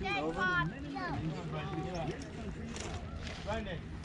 Thanks, Bob.